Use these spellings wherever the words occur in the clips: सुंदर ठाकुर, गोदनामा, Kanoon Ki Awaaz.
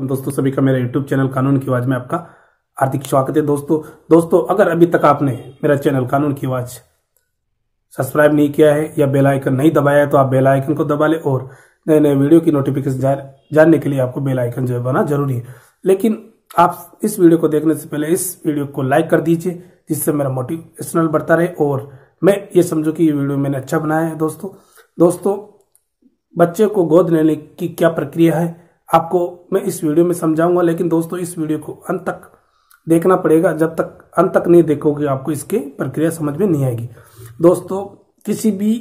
दोस्तों सभी का मेरे YouTube चैनल कानून की आवाज में आपका हार्दिक स्वागत है। दोस्तों अगर अभी तक आपने मेरा चैनल कानून की आवाज सब्सक्राइब नहीं किया है या बेल आइकन नहीं दबाया है तो आप बेल आइकन को दबा लें और नए नए वीडियो की नोटिफिकेशन जानने के लिए आपको बेल आइकन जो है बना जरूरी है। लेकिन आप इस वीडियो को देखने से पहले इस वीडियो को लाइक कर दीजिए जिससे मेरा मोटिवेशनल बढ़ता रहे और मैं ये समझू कि ये वीडियो मैंने अच्छा बनाया है। दोस्तों बच्चे को गोद लेने की क्या प्रक्रिया है आपको मैं इस वीडियो में समझाऊंगा, लेकिन दोस्तों इस वीडियो को अंत तक देखना पड़ेगा। जब तक अंत तक नहीं देखोगे आपको इसकी प्रक्रिया समझ में नहीं आएगी। दोस्तों किसी भी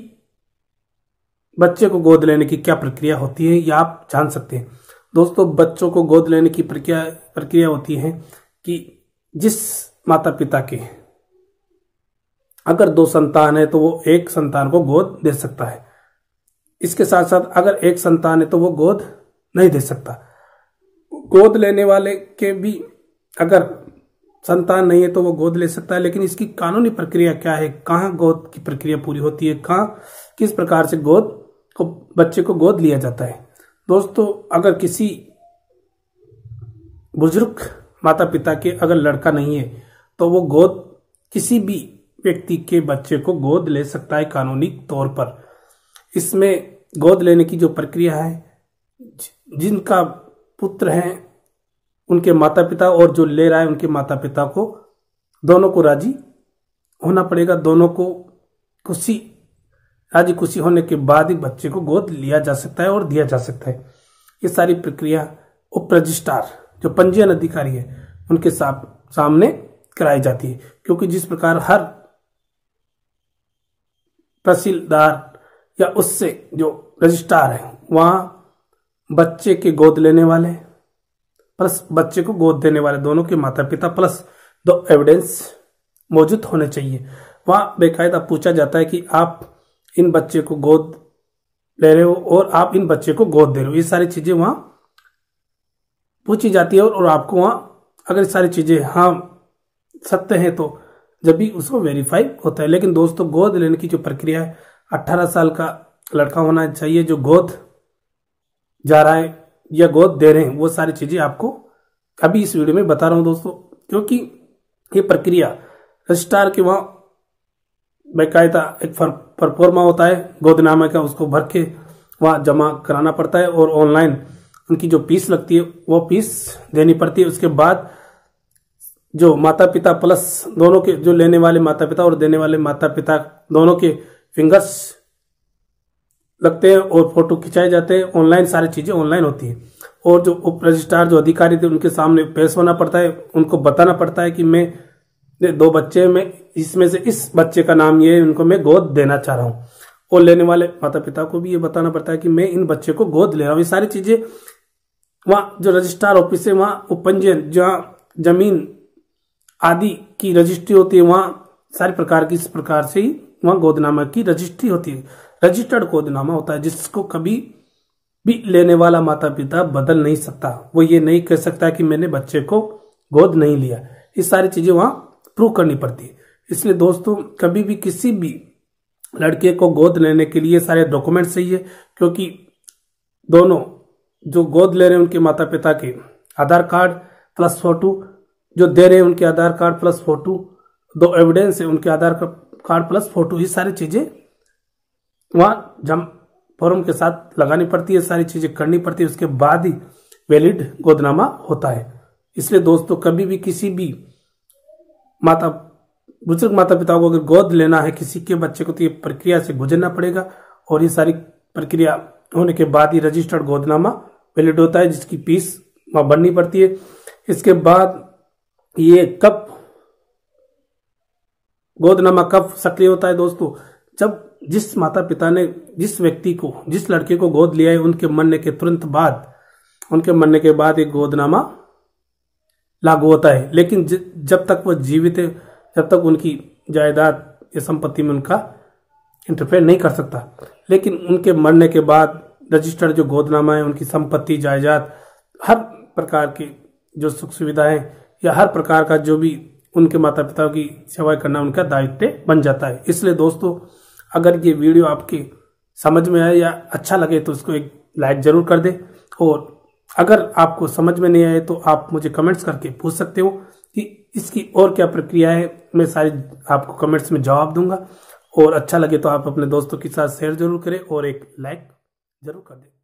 बच्चे को गोद लेने की क्या प्रक्रिया होती है या आप जान सकते हैं। दोस्तों बच्चों को गोद लेने की प्रक्रिया होती है कि जिस माता पिता के अगर दो संतान है तो वो एक संतान को गोद दे सकता है। इसके साथ साथ अगर एक संतान है तो वो गोद नहीं दे सकता। गोद लेने वाले के भी अगर संतान नहीं है तो वो गोद ले सकता है, लेकिन इसकी कानूनी प्रक्रिया क्या है, कहाँ गोद की प्रक्रिया पूरी होती है, कहाँ किस प्रकार से बच्चे को गोद लिया जाता है। दोस्तों अगर किसी बुजुर्ग माता पिता के अगर लड़का नहीं है तो वो गोद किसी भी व्यक्ति के बच्चे को गोद ले सकता है कानूनी तौर पर। इसमें गोद लेने की जो प्रक्रिया है, जिनका पुत्र है उनके माता पिता और जो ले रहा है उनके माता पिता को दोनों को राजी होना पड़ेगा। दोनों को राजी खुशी होने के बाद ही बच्चे को गोद लिया जा सकता है और दिया जा सकता है। ये सारी प्रक्रिया उप रजिस्ट्रार जो पंजीयन अधिकारी है उनके सामने कराई जाती है, क्योंकि जिस प्रकार हर तहसीलदार या उससे जो रजिस्ट्रार है वहाँ बच्चे के गोद लेने वाले प्लस बच्चे को गोद देने वाले दोनों के माता पिता प्लस दो एविडेंस मौजूद होने चाहिए। वहाँ बेकायदा पूछा जाता है कि आप इन बच्चे को गोद ले रहे हो और आप इन बच्चे को गोद दे रहे हो। ये सारी चीजें वहाँ पूछी जाती है और आपको वहाँ अगर सारी चीजें हाँ सत्य है तो जब भी उसको वेरीफाई होता है। लेकिन दोस्तों गोद लेने की जो प्रक्रिया है 18 साल का लड़का होना चाहिए जो गोद जा रहा है या गोद दे रहे हैं। वो सारी चीजें आपको अभी इस वीडियो में बता रहा हूं दोस्तों, क्योंकि ये प्रक्रिया रजिस्ट्रार के वहाँ बेकायदा एक परफॉर्मा होता है गोदनामा का, उसको भर के वहाँ जमा कराना पड़ता है और ऑनलाइन उनकी जो फीस लगती है वो फीस देनी पड़ती है। उसके बाद जो माता पिता प्लस दोनों के जो लेने वाले माता पिता और देने वाले माता पिता दोनों के फिंगर्स लगते हैं और फोटो खिंचाए जाते हैं। ऑनलाइन सारी चीजें ऑनलाइन होती है और जो उप रजिस्ट्रार जो अधिकारी थे उनके सामने पेश होना पड़ता है। उनको बताना पड़ता है कि मैं 2 बच्चे में इसमें से इस बच्चे का नाम ये है, उनको मैं गोद देना चाह रहा हूँ। और लेने वाले माता पिता को भी ये बताना पड़ता है कि मैं इन बच्चे को गोद ले रहा हूँ। ये सारी चीजें वहाँ जो रजिस्ट्रार ऑफिस है वहाँ उपंजीयन जहाँ जमीन आदि की रजिस्ट्री होती है वहाँ सारी प्रकार की इस प्रकार से ही वहाँ गोदनामा की रजिस्ट्री होती है। रजिस्टर्ड गोदनामा होता है जिसको कभी भी लेने वाला माता पिता बदल नहीं सकता। वो ये नहीं कह सकता कि मैंने बच्चे को गोद नहीं लिया। इस सारी चीजें वहां प्रूव करनी पड़ती है। इसलिए दोस्तों कभी भी किसी भी लड़के को गोद लेने के लिए सारे डॉक्यूमेंट चाहिए, क्योंकि दोनों जो गोद ले रहे हैं उनके माता पिता के आधार कार्ड प्लस फोटो, जो दे रहे हैं उनके Aadhaar card plus photo, 2 evidence है उनके आधार कार्ड प्लस फोटो। ये सारी चीजें वहाँ जम फॉर्म के साथ लगानी पड़ती है, सारी चीजें करनी पड़ती है, उसके बाद ही वैलिड गोदनामा होता है। इसलिए दोस्तों कभी भी किसी भी बुजुर्ग माता पिता को अगर गोद लेना है किसी के बच्चे को तो ये प्रक्रिया से गुजरना पड़ेगा और ये सारी प्रक्रिया होने के बाद ही रजिस्टर्ड गोदनामा वैलिड होता है, जिसकी फीस वहाँ भरनी पड़ती है। इसके बाद ये कब गोदनामा कब सक्रिय होता है दोस्तों, जब जिस माता पिता ने जिस व्यक्ति को जिस लड़के को गोद लिया है उनके मरने के बाद एक गोदनामा लागू होता है। लेकिन जब तक वो जीवित है जब तक उनकी जायदाद या संपत्ति में उनका इंटरफेयर नहीं कर सकता। लेकिन उनके मरने के बाद रजिस्टर्ड जो गोदनामा है उनकी संपत्ति जायदाद हर प्रकार की जो सुख सुविधाएं या हर प्रकार का जो भी उनके माता पिता की सेवा करना उनका दायित्व बन जाता है। इसलिए दोस्तों अगर ये वीडियो आपके समझ में आए या अच्छा लगे तो इसको एक लाइक जरूर कर दे और अगर आपको समझ में नहीं आए तो आप मुझे कमेंट्स करके पूछ सकते हो कि इसकी और क्या प्रक्रिया है। मैं सारी आपको कमेंट्स में जवाब दूंगा और अच्छा लगे तो आप अपने दोस्तों के साथ शेयर जरूर करें और एक लाइक जरूर कर दें।